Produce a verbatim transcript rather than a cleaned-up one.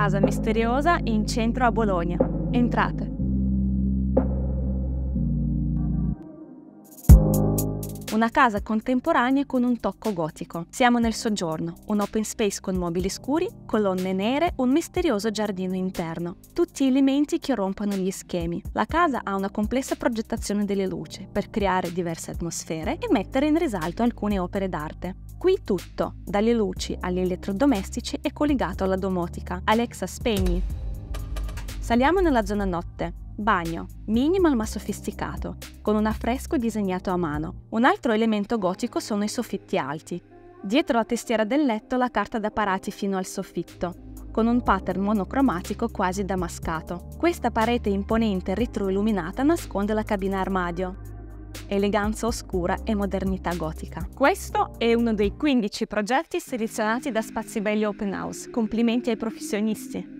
casa misteriosa in centro a Bologna. Entrate. Una casa contemporanea con un tocco gotico. Siamo nel soggiorno, un open space con mobili scuri, colonne nere, un misterioso giardino interno. Tutti elementi che rompono gli schemi. La casa ha una complessa progettazione delle luci per creare diverse atmosfere e mettere in risalto alcune opere d'arte. Qui tutto, dalle luci agli elettrodomestici, è collegato alla domotica. Alexa, spegni! Saliamo nella zona notte. Bagno, minimal ma sofisticato, con un affresco disegnato a mano. Un altro elemento gotico sono i soffitti alti. Dietro la testiera del letto la carta da parati fino al soffitto, con un pattern monocromatico quasi damascato. Questa parete imponente retroilluminata nasconde la cabina armadio. Eleganza oscura e modernità gotica. Questo è uno dei quindici progetti selezionati da Spazi Belli Open House. Complimenti ai professionisti!